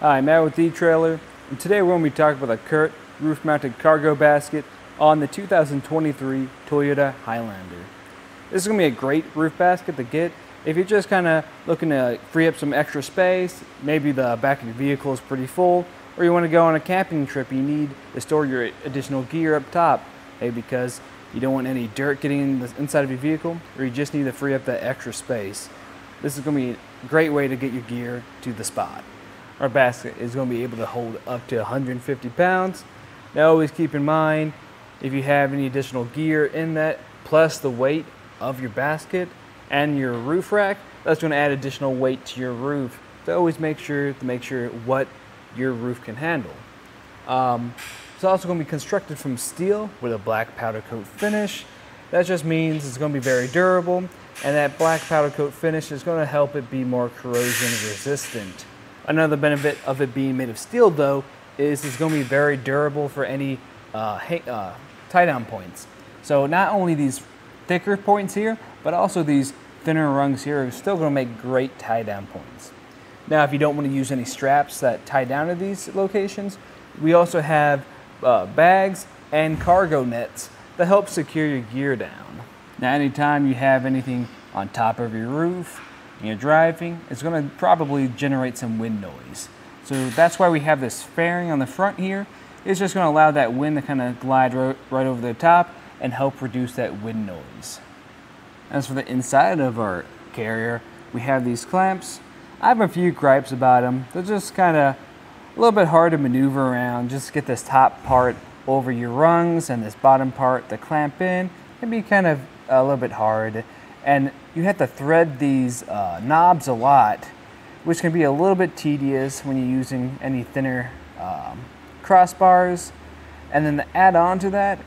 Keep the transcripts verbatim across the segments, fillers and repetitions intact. Hi, Matt with eTrailer, and today we're going to be talking about the Curt roof-mounted cargo basket on the two thousand twenty-three Toyota Highlander. This is going to be a great roof basket to get if you're just kind of looking to free up some extra space. Maybe the back of your vehicle is pretty full, or you want to go on a camping trip. You need to store your additional gear up top, maybe because you don't want any dirt getting in the inside of your vehicle, or you just need to free up that extra space. This is going to be a great way to get your gear to the spot. Our basket is going to be able to hold up to one hundred fifty pounds. Now always keep in mind, if you have any additional gear in that, plus the weight of your basket and your roof rack, that's going to add additional weight to your roof. So always make sure to make sure what your roof can handle. Um, it's also going to be constructed from steel with a black powder coat finish. That just means it's going to be very durable, and that black powder coat finish is going to help it be more corrosion resistant. Another benefit of it being made of steel, though, is it's going to be very durable for any uh, uh, tie-down points. So not only these thicker points here, but also these thinner rungs here are still going to make great tie-down points. Now, if you don't want to use any straps that tie down to these locations, we also have uh, bags and cargo nets that help secure your gear down. Now, anytime you have anything on top of your roof, you're driving, it's going to probably generate some wind noise. So that's why we have this fairing on the front here. It's just going to allow that wind to kind of glide right, right over the top and help reduce that wind noise. As for the inside of our carrier, we have these clamps. I have a few gripes about them. They're just kind of a little bit hard to maneuver around. Just get this top part over your rungs and this bottom part to clamp in. It'd be kind of a little bit hard. And you have to thread these uh, knobs a lot, which can be a little bit tedious when you're using any thinner um, crossbars. And then to add on to that,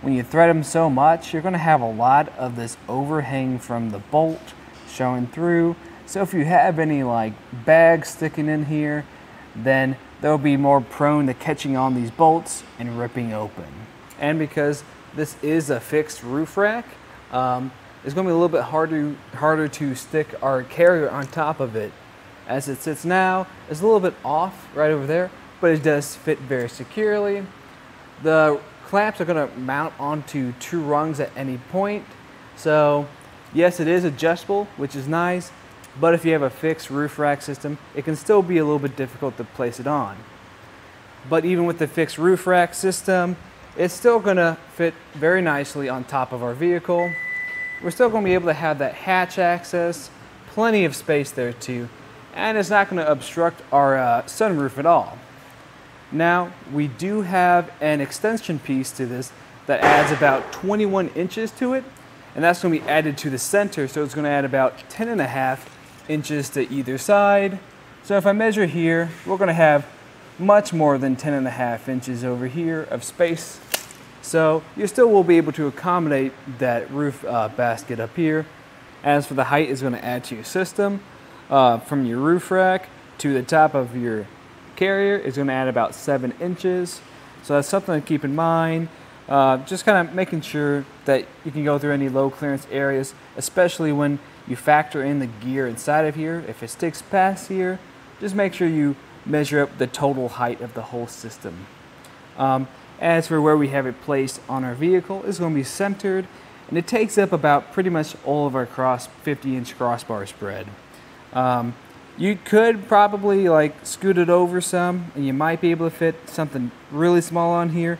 when you thread them so much, you're going to have a lot of this overhang from the bolt showing through. So if you have any like bags sticking in here, then they'll be more prone to catching on these bolts and ripping open. And because this is a fixed roof rack, um, it's going to be a little bit harder, harder to stick our carrier on top of it. As it sits now, it's a little bit off right over there, but it does fit very securely. The clamps are going to mount onto two rungs at any point. So yes, it is adjustable, which is nice, but if you have a fixed roof rack system, it can still be a little bit difficult to place it on. But even with the fixed roof rack system, it's still going to fit very nicely on top of our vehicle. We're still going to be able to have that hatch access, plenty of space there too, and it's not going to obstruct our uh, sunroof at all. Now, we do have an extension piece to this that adds about twenty-one inches to it, and that's going to be added to the center, so it's going to add about ten and a half inches to either side. So if I measure here, we're going to have much more than ten and a half inches over here of space. So you still will be able to accommodate that roof uh, basket up here. As for the height, it's going to add to your system. Uh, from your roof rack to the top of your carrier is going to add about seven inches. So that's something to keep in mind. Uh, just kind of making sure that you can go through any low clearance areas, especially when you factor in the gear inside of here. If it sticks past here, just make sure you measure up the total height of the whole system. Um, As for where we have it placed on our vehicle, it's going to be centered, and it takes up about pretty much all of our cross fifty inch crossbar spread. Um, you could probably like scoot it over some, and you might be able to fit something really small on here,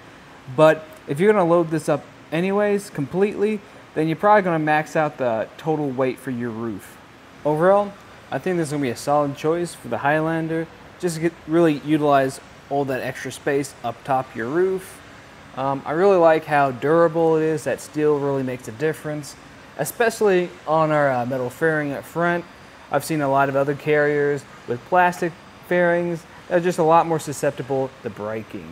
but if you're going to load this up anyways completely, then you're probably going to max out the total weight for your roof. Overall, I think this is going to be a solid choice for the Highlander, just to get, really utilize all that extra space up top your roof. Um, I really like how durable it is. That steel really makes a difference, especially on our uh, metal fairing up front. I've seen a lot of other carriers with plastic fairings that are just a lot more susceptible to breaking.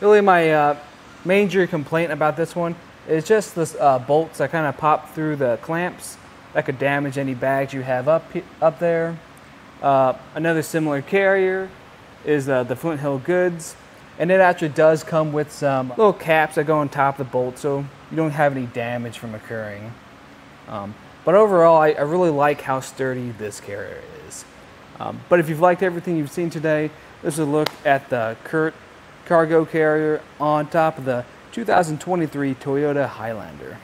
Really my uh, major complaint about this one is just the uh, bolts that kind of pop through the clamps. That could damage any bags you have up, up there. Uh, another similar carrier is uh, the Flint Hill Goods, and it actually does come with some little caps that go on top of the bolt, so you don't have any damage from occurring. Um, but overall, I, I really like how sturdy this carrier is. Um, but if you've liked everything you've seen today, this is a look at the Curt cargo carrier on top of the two thousand twenty-three Toyota Highlander.